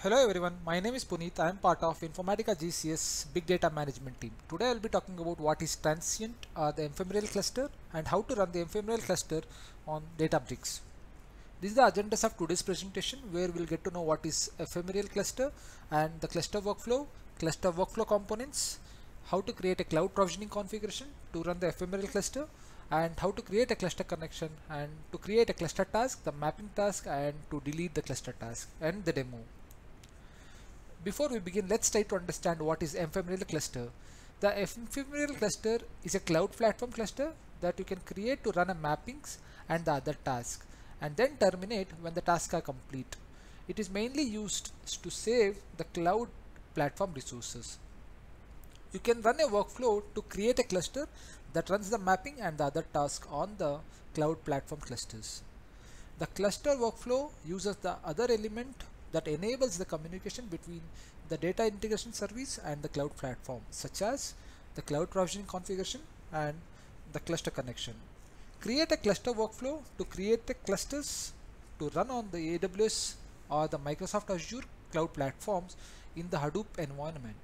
Hello everyone, my name is Puneet. I am part of Informatica GCS Big Data Management team. Today I will be talking about what is transient, the ephemeral cluster, and how to run the ephemeral cluster on Databricks. This is the agendas of today's presentation, where we will get to know what is ephemeral cluster and the cluster workflow components, how to create a cloud provisioning configuration to run the ephemeral cluster, and how to create a cluster connection, and to create a cluster task, the mapping task, and to delete the cluster task, and the demo. Before we begin, let's try to understand what is ephemeral cluster. The ephemeral cluster is a cloud platform cluster that you can create to run a mappings and the other tasks, and then terminate when the tasks are complete. It is mainly used to save the cloud platform resources. You can run a workflow to create a cluster that runs the mapping and the other tasks on the cloud platform clusters. The cluster workflow uses the other element that enables the communication between the data integration service and the cloud platform, such as the cloud provisioning configuration and the cluster connection. Create a cluster workflow to create the clusters to run on the AWS or the Microsoft Azure cloud platforms in the Hadoop environment.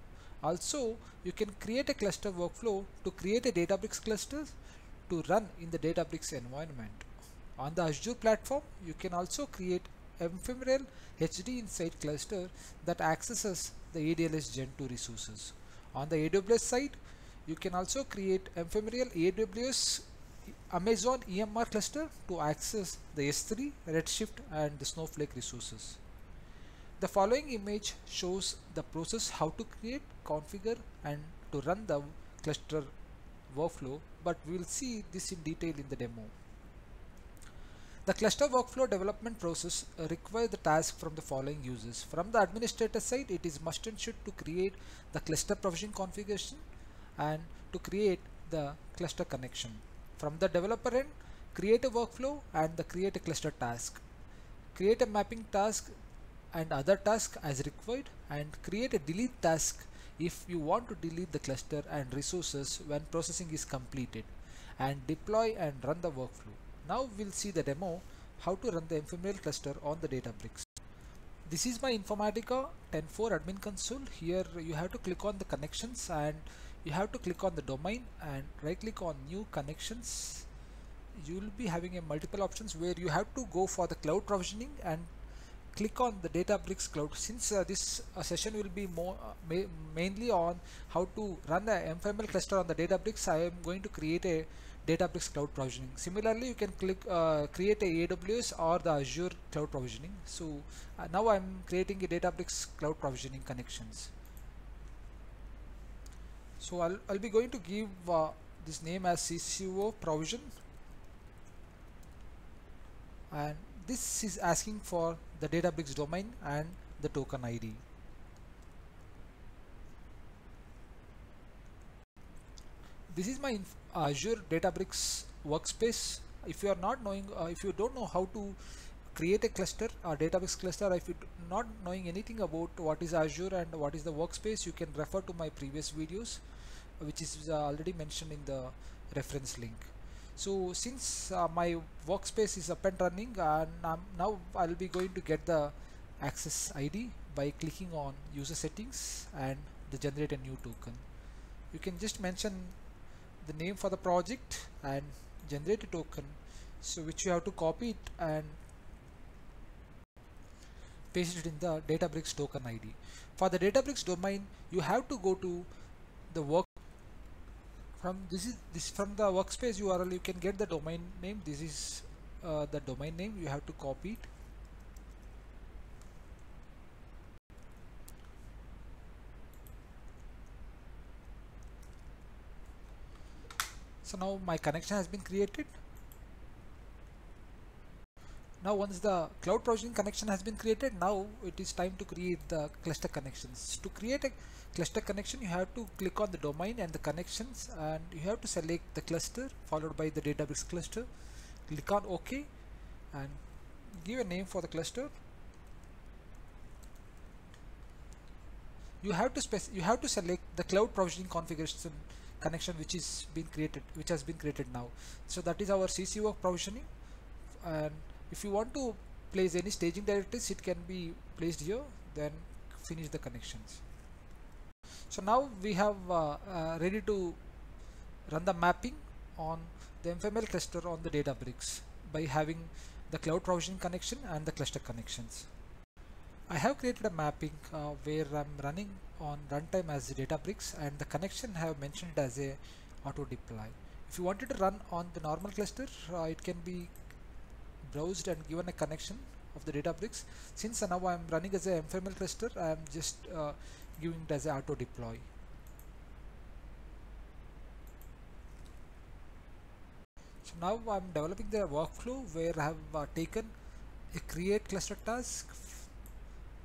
Also, you can create a cluster workflow to create a Databricks cluster to run in the Databricks environment. On the Azure platform, you can also create ephemeral HD Insight cluster that accesses the ADLS Gen 2 resources. On the AWS side, you can also create ephemeral AWS Amazon EMR cluster to access the S3, Redshift, and the Snowflake resources. The following image shows the process how to create, configure, and to run the cluster workflow, but we will see this in detail in the demo. The cluster workflow development process requires the task from the following users. From the administrator side, it is must and should to create the cluster provisioning configuration and to create the cluster connection. From the developer end, create a workflow and the create a cluster task. Create a mapping task and other task as required, and create a delete task if you want to delete the cluster and resources when processing is completed, and deploy and run the workflow. Now we'll see the demo how to run the ephemeral cluster on the Databricks. This is my Informatica 10.4 admin console. Here you have to click on the connections and you have to click on the domain and right click on new connections. You will be having a multiple options where you have to go for the cloud provisioning and click on the Databricks cloud. Since this session will be more mainly on how to run the ephemeral cluster on the Databricks, I am going to create a Databricks cloud provisioning. Similarly, you can click create a AWS or the Azure cloud provisioning. So now I'm creating a Databricks cloud provisioning connections. So I'll be going to give this name as CCO provision, and this is asking for the Databricks domain and the token ID. This is my Azure Databricks workspace. If you are not knowing, if you don't know how to create a cluster or Databricks cluster, if you not knowing anything about what is Azure and what is the workspace, you can refer to my previous videos, which is already mentioned in the reference link. So since my workspace is up and running, and now I'll be going to get the access ID by clicking on user settings and the generate a new token. You can just mention the name for the project and generate a token, so which you have to copy it and paste it in the Databricks token ID. For the Databricks domain, you have to go to the work from the workspace URL. You can get the domain name. This is the domain name. You have to copy it. So now my connection has been created. Now once the cloud provisioning connection has been created, now it is time to create the cluster connections. To create a cluster connection, you have to click on the domain and the connections, and you have to select the cluster followed by the Databricks cluster. Click on OK and give a name for the cluster. You have to select the cloud provisioning configuration connection which has been created now. So that is our CCO provisioning, and if you want to place any staging directives, it can be placed here. then finish the connections. So now we have ready to run the mapping on the MFML cluster on the Databricks by having the cloud provisioning connection and the cluster connections. I have created a mapping where I'm running on runtime as Databricks and the connection I have mentioned as a auto deploy. If you wanted to run on the normal cluster, it can be browsed and given a connection of the Databricks. Since now I am running as a MFML cluster, I am just giving it as a auto deploy. So now I'm developing the workflow where I have taken a create cluster task,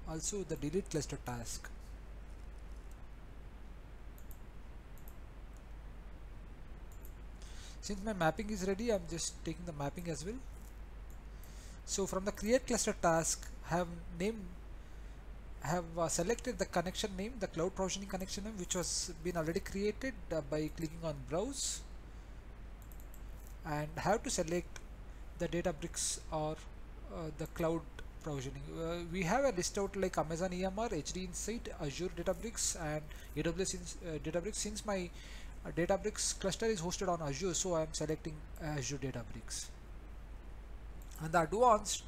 also the delete cluster task. Since my mapping is ready, I'm just taking the mapping as well. So from the create cluster task, I have selected the connection name, the cloud provisioning connection name, which was been already created by clicking on browse, and have to select the Databricks or the cloud provisioning. We have a list out like Amazon EMR, HD Insight, Azure Databricks, and AWS Databricks. Since my Databricks cluster is hosted on Azure, so I am selecting Azure Databricks. And the advanced,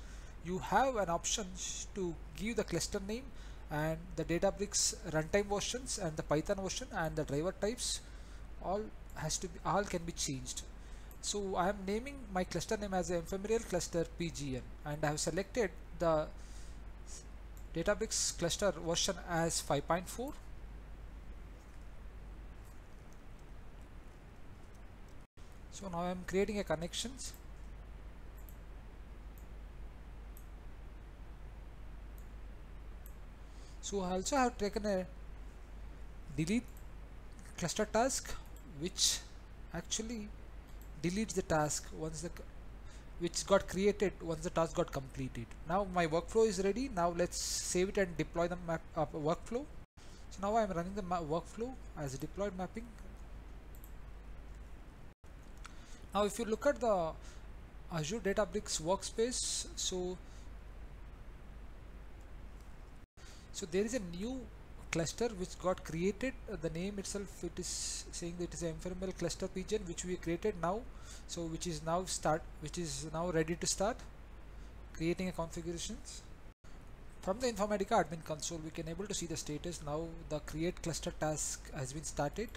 you have an option to give the cluster name and the Databricks runtime versions and the Python version and the driver types. All can be changed. So I am naming my cluster name as an MFML cluster PGN, and I have selected the Databricks cluster version as 5.4. So now I am creating a connections. So I also have taken a delete cluster task, which actually deletes the task which got created once the task got completed. Now my workflow is ready. Now let's save it and deploy the map workflow. So now I am running the workflow as a deployed mapping. Now if you look at the Azure Databricks workspace, so there is a new cluster which got created. The name itself, it is saying that it is an MFML cluster pigeon which we created now, so which is now ready to start creating a configurations. From the Informatica admin console, we can able to see the status. Now the create cluster task has been started.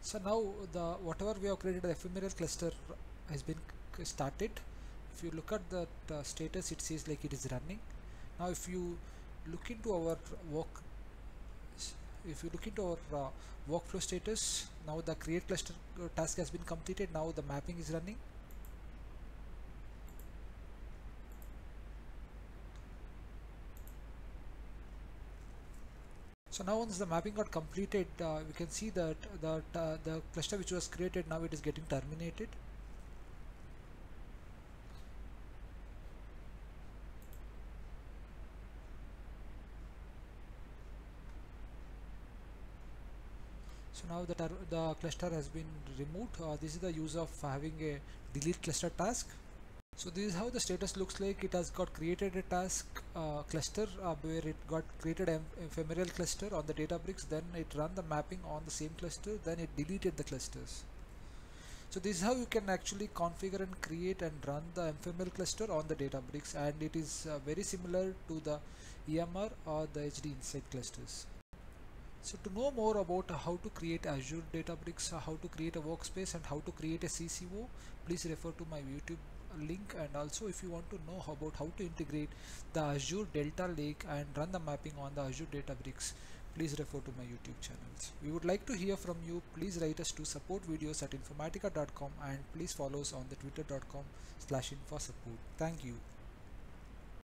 So now the whatever we have created, the ephemeral cluster has been started. If you look at the status, it says like it is running. Now if you look into our workflow status, now the create cluster task has been completed. Now the mapping is running. So now once the mapping got completed, we can see that the cluster which was created, now it is getting terminated. So now that the cluster has been removed. This is the use of having a delete cluster task. So this is how the status looks like. It has got created a task cluster where it got created an ephemeral cluster on the Databricks. Then it ran the mapping on the same cluster. Then it deleted the clusters. So this is how you can actually configure and create and run the ephemeral cluster on the Databricks, and it is very similar to the EMR or the HD Insight clusters. So to know more about how to create Azure Databricks, how to create a workspace, and how to create a CCO, please refer to my YouTube link. And also if you want to know about how to integrate the Azure Delta Lake and run the mapping on the Azure Databricks, please refer to my YouTube channels. We would like to hear from you. Please write us to supportvideos@informatica.com, and please follow us on the twitter.com/infosupport. Thank you.